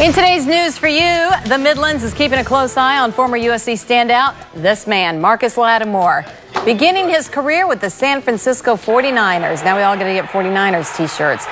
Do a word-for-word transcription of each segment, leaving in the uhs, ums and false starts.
In today's news for you, the Midlands is keeping a close eye on former U S C standout, this man, Marcus Lattimore, beginning his career with the San Francisco forty-niners. Now we all got to get forty-niners t-shirts.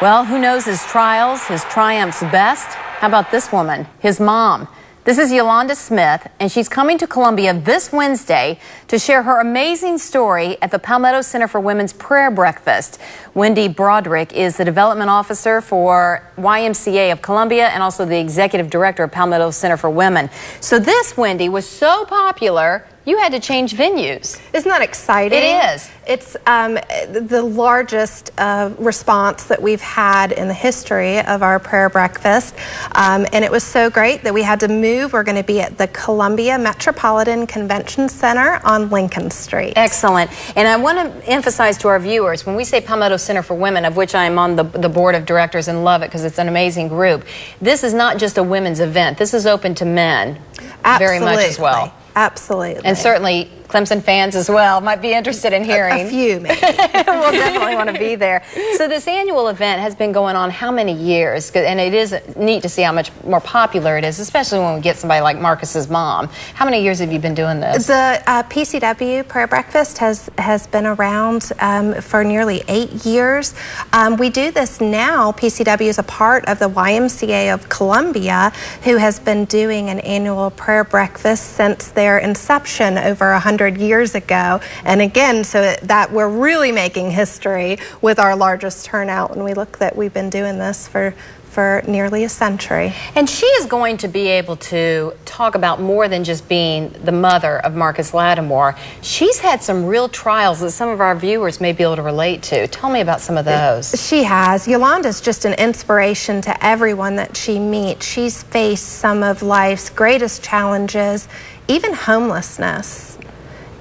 Well, who knows his trials, his triumphs best? How about this woman, his mom? This is Yolanda Smith, and she's coming to Columbia this Wednesday to share her amazing story at the Palmetto Center for Women's Prayer Breakfast. Wendy Broderick is the development officer for Y M C A of Columbia and also the executive director of Palmetto Center for Women. So this, Wendy, was so popular, you had to change venues. Isn't that exciting? It is. It's um, the largest uh, response that we've had in the history of our prayer breakfast. Um, and it was so great that we had to move. We're going to be at the Columbia Metropolitan Convention Center on Lincoln Street. Excellent. And I want to emphasize to our viewers, when we say Palmetto Center for Women, of which I am on the, the board of directors and love it because it's an amazing group, this is not just a women's event. This is open to men. Absolutely. Very much as well. Absolutely. And certainly Clemson fans as well might be interested in hearing. A, a few, maybe. We'll definitely want to be there. So this annual event has been going on how many years? And it is neat to see how much more popular it is, especially when we get somebody like Marcus's mom. How many years have you been doing this? The uh, P C W Prayer Breakfast has, has been around um, for nearly eight years. Um, we do this now. P C W is a part of the Y M C A of Columbia, who has been doing an annual prayer breakfast since their inception over a hundred years ago. And again, so that we're really making history with our largest turnout when we look that we've been doing this for for nearly a century. And she is going to be able to talk about more than just being the mother of Marcus Lattimore. She's had some real trials that some of our viewers may be able to relate to. Tell me about some of those. She has. Yolanda's just an inspiration to everyone that she meets. She's faced some of life's greatest challenges, even homelessness.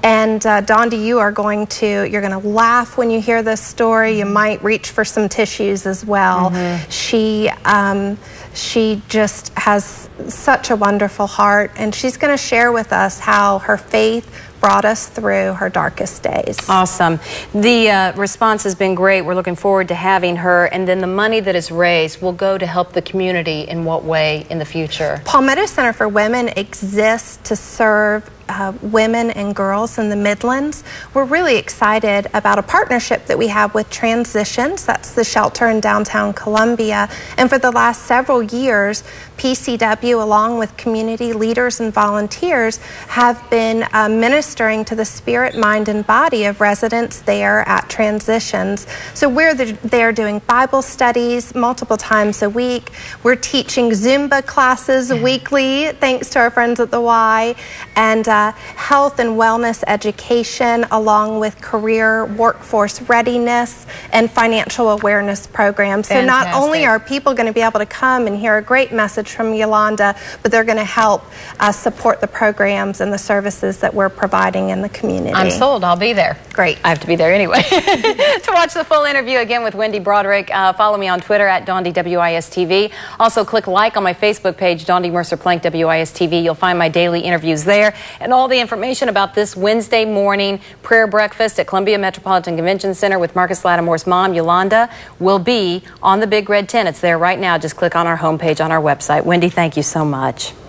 And uh, Dawndy, you are going to, you're going to laugh when you hear this story. You might reach for some tissues as well. Mm-hmm. She, um, she just has such a wonderful heart, and she's going to share with us how her faith brought us through her darkest days. Awesome. The uh, response has been great. We're looking forward to having her. And then the money that is raised will go to help the community in what way in the future? Palmetto Center for Women exists to serve Uh, women and girls in the Midlands. We're really excited about a partnership that we have with Transitions. That's the shelter in downtown Columbia. And for the last several years, P C W, along with community leaders and volunteers, have been uh, ministering to the spirit, mind, and body of residents there at Transitions. So we're the, there doing Bible studies multiple times a week. We're teaching Zumba classes weekly, thanks to our friends at the Y, and uh, Uh, health and wellness education, along with career workforce readiness and financial awareness programs. So Fantastic. Not only are people going to be able to come and hear a great message from Yolanda, but they're going to help uh, support the programs and the services that we're providing in the community. I'm sold. I'll be there. Great. I have to be there anyway. To watch the full interview again with Wendy Broderick, uh, follow me on Twitter at Dawndy W I S T V. Also click like on my Facebook page, Dawndy Mercer Plank W I S T V. You'll find my daily interviews there. And all the information about this Wednesday morning prayer breakfast at Columbia Metropolitan Convention Center with Marcus Lattimore's mom, Yolanda, will be on the Big Red Ten. It's there right now. Just click on our homepage on our website. Wendy, thank you so much.